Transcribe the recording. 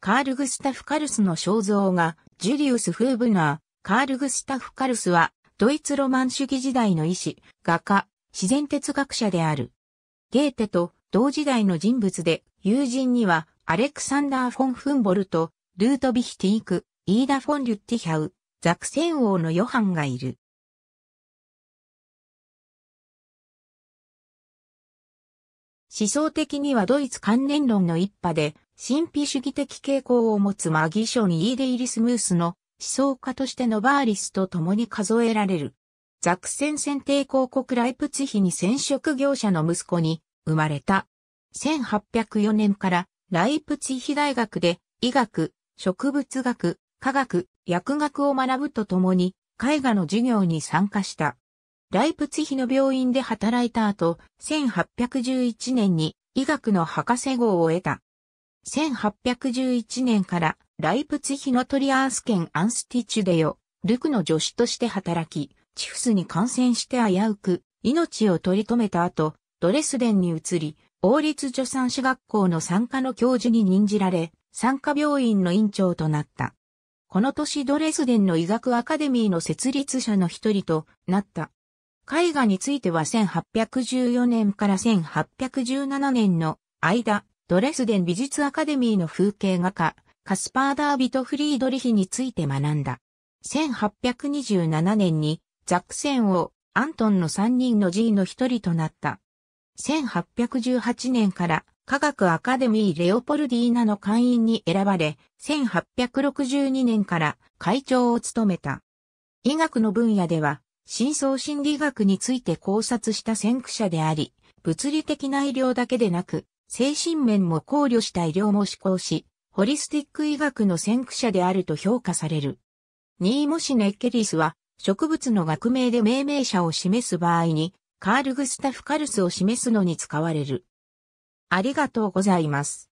カール・グスタフ・カルスの肖像画、ジュリウス・フーブナー。カール・グスタフ・カルスは、ドイツロマン主義時代の医師、画家、自然哲学者である。ゲーテと同時代の人物で、友人には、アレクサンダー・フォン・フンボルト、ルートヴィヒティーク、イーダ・フォン・リュッティヒャウ、ザクセン王のヨハンがいる。思想的にはドイツ観念論の一派で、神秘主義的傾向を持つマギションイーデイリスムースの思想家としてのバーリスと共に数えられる。ザクセン宣帝公国ライプツヒに染色業者の息子に生まれた。1804年からライプツヒ大学で医学、植物学、化学、薬学を学ぶとともに絵画の授業に参加した。ライプツヒの病院で働いた後、1811年に医学の博士号を得た。1811年からライプツヒのトリアース県アンスティチュデヨ、ルクの助手として働き、チフスに感染して危うく命を取り留めた後、ドレスデンに移り、王立助産師学校の産科の教授に任じられ、産科病院の院長となった。この年ドレスデンの医学アカデミーの設立者の一人となった。絵画については1814年から1817年の間、ドレスデン美術アカデミーの風景画家、カスパー・ダーヴィト・フリードリヒについて学んだ。1827年にザクセン王、アントンの3人の侍の一人となった。1818年から科学アカデミーレオポルディーナの会員に選ばれ、1862年から会長を務めた。医学の分野では、深層心理学について考察した先駆者であり、物理的な医療だけでなく、精神面も考慮した医療も施行し、ホリスティック医学の先駆者であると評価される。Mnemosyneケリスは、植物の学名で命名者を示す場合に、カール・グスタフ・カルスを示すのに使われる。ありがとうございます。